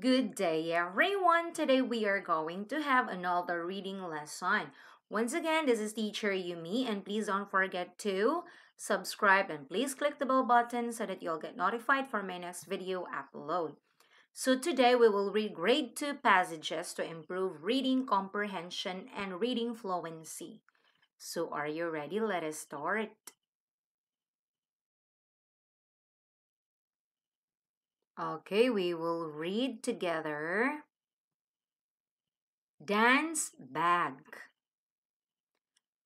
Good day, everyone! Today we are going to have another reading lesson. Once again, this is Teacher Yumi, and please don't forget to subscribe and please click the bell button so that you'll get notified for my next video upload. So today we will read grade 2 passages to improve reading comprehension and reading fluency. So are you ready? Let us start. Okay, we will read together. Dan's bag.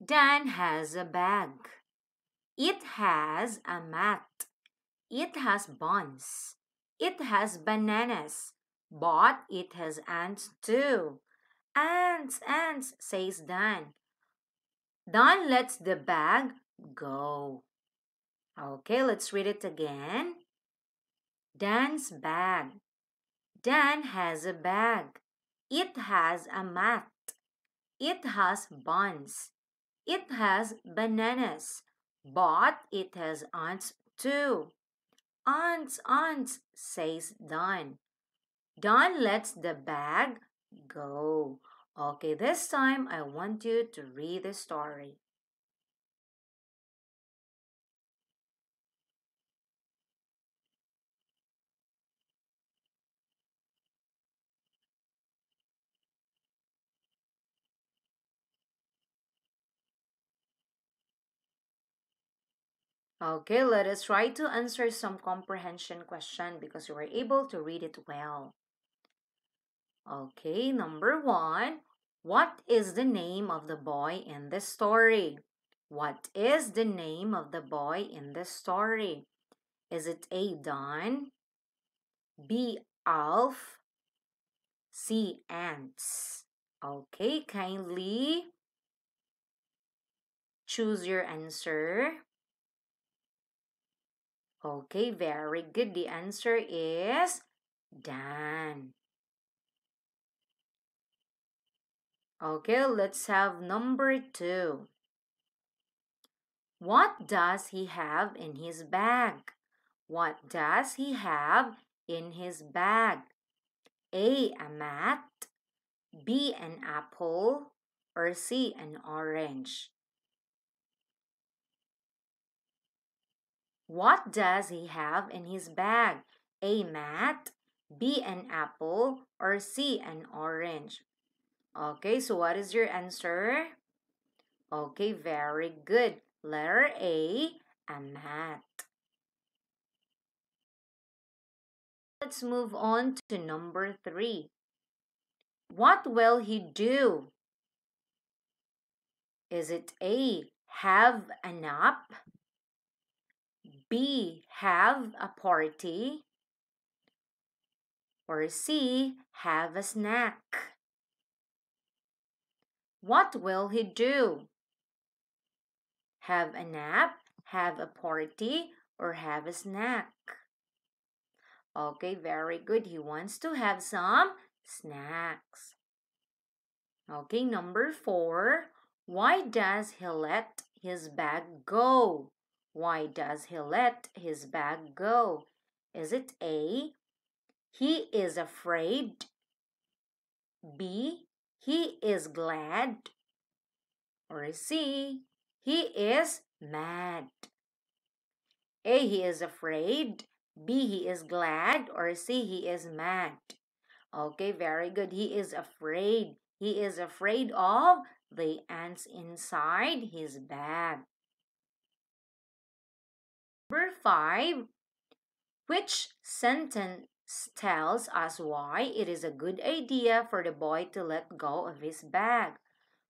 Dan has a bag. It has a mat. It has buns. It has bananas. But it has ants too. Ants, ants, says Dan. Dan lets the bag go. Okay, let's read it again. Dan's bag. Dan has a bag. It has a mat. It has buns. It has bananas. But it has ants too. Ants, ants, says Dan. Dan lets the bag go. Okay, this time I want you to read the story. Okay, let us try to answer some comprehension question because you were able to read it well. Okay, number 1. What is the name of the boy in the story? What is the name of the boy in the story? Is it A. Don, B. Alf, C. Ants? Okay, kindly choose your answer. Okay, very good. The answer is Dan. Okay, let's have number 2. What does he have in his bag? What does he have in his bag? A. A mat, B. An apple, or C. An orange? What does he have in his bag? A. mat, B. an apple, or C. an orange? Okay, so what is your answer? Okay, very good. Letter a mat. Let's move on to number 3. What will he do? Is it A. have a nap, B. have a party, or C. have a snack? What will he do? Have a nap, have a party, or have a snack? Okay, very good. He wants to have some snacks. Okay, number 4. Why does he let his bag go? Why does he let his bag go? Is it A. he is afraid, B. he is glad, or C. he is mad? A. he is afraid, B. he is glad, or C. he is mad. Okay, very good. He is afraid. He is afraid of the ants inside his bag. Number 5. Which sentence tells us why it is a good idea for the boy to let go of his bag?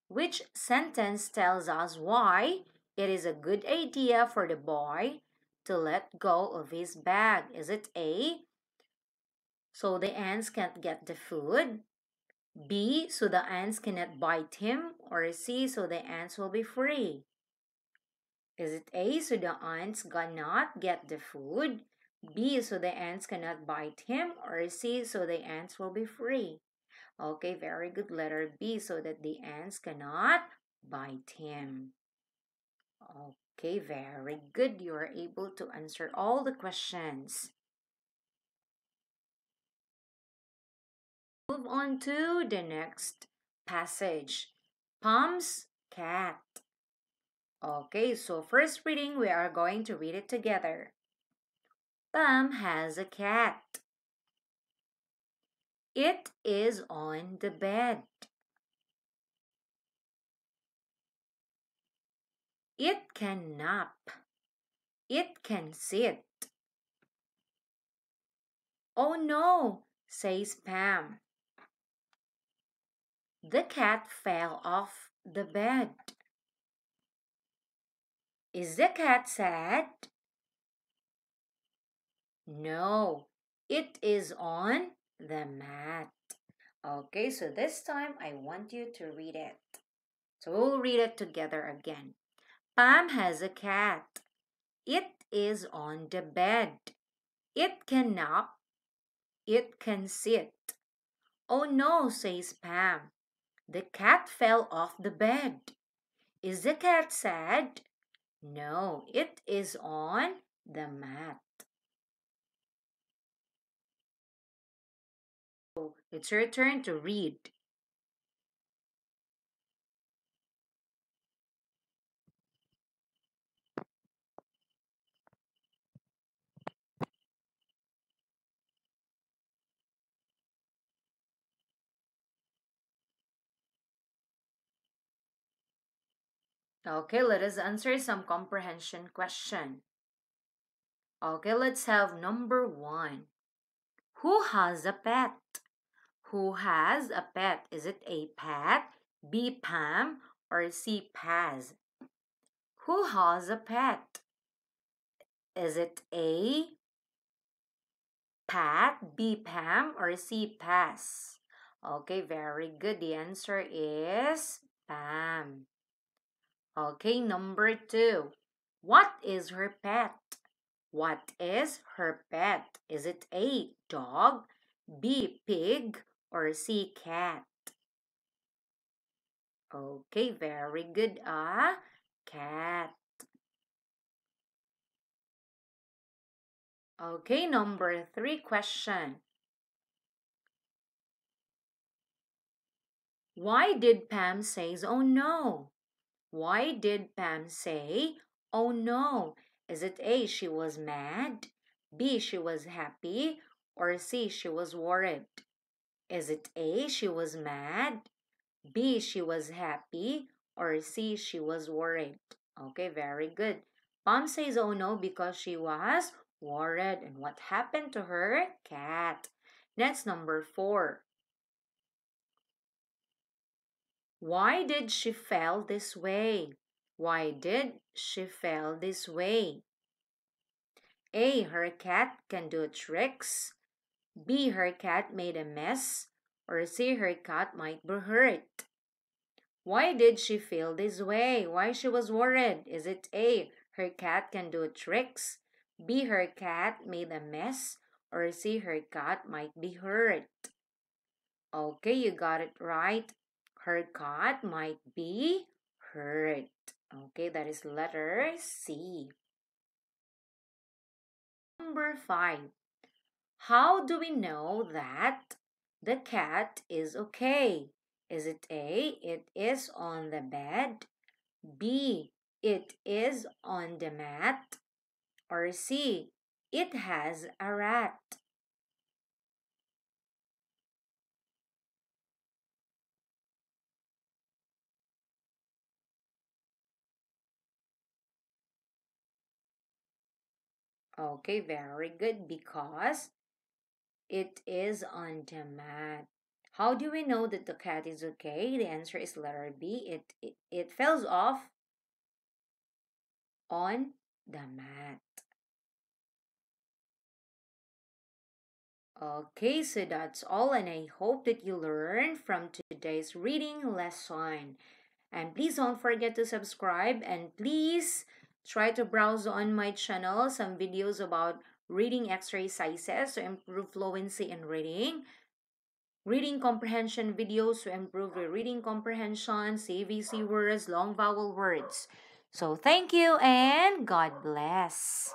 Which sentence tells us why it is a good idea for the boy to let go of his bag? Is it A. so the ants can't get the food, B. so the ants cannot bite him, or C. so the ants will be free? Is it A. so the ants cannot get the food, B. so the ants cannot bite him, or C. so the ants will be free? Okay, very good. Letter B. so that the ants cannot bite him. Okay, very good. You are able to answer all the questions. move on to the next passage. Pom's cat. Okay, so first reading, we are going to read it together. Pom has a cat. It is on the bed. It can nap. It can sit. Oh no, says Pam. The cat fell off the bed. Is the cat sad? No, it is on the mat. Okay, so this time I want you to read it. So we'll read it together again. Pam has a cat. It is on the bed. It can nap. It can sit. Oh no, says Pam. The cat fell off the bed. Is the cat sad? No, it is on the mat. So it's your turn to read. Okay, let us answer some comprehension question. Okay, let's have number 1. Who has a pet? Who has a pet? Is it A, Pat, B, Pam, or C, Paz? Who has a pet? Is it A, Pat, B, Pam, or C, Paz? Okay, very good. The answer is Pam. Okay, number 2. What is her pet? What is her pet? Is it A, dog, B, pig, or C, cat? Okay, very good. Cat. Okay, number 3 question. Why did Pam say, oh no? Why did Pam say, oh no? Is it A, she was mad, B, she was happy, or C, she was worried? Is it A, she was mad, B, she was happy, or C, she was worried? Okay, very good. Pam says, oh no, because she was worried. And what happened to her? Cat. Next, number 4. Why did she fell this way? Why did she fell this way? A, her cat can do tricks. B, her cat made a mess. Or C, her cat might be hurt. Why did she feel this way? Why she was worried? Is it A, her cat can do tricks? B, her cat made a mess. Or C, her cat might be hurt? Okay, you got it right. Her cat might be hurt. Okay, that is letter C. Number 5. How do we know that the cat is okay? Is it A, it is on the bed, B, it is on the mat, or C, it has a rat? Okay, very good, because it is on the mat. How do we know that the cat is okay? The answer is letter B. It falls off on the mat. Okay, so that's all, and I hope that you learned from today's reading lesson. And please don't forget to subscribe, and please try to browse on my channel some videos about reading exercises to improve fluency in reading, reading comprehension videos to improve your reading comprehension, CVC words, long vowel words. So thank you and God bless.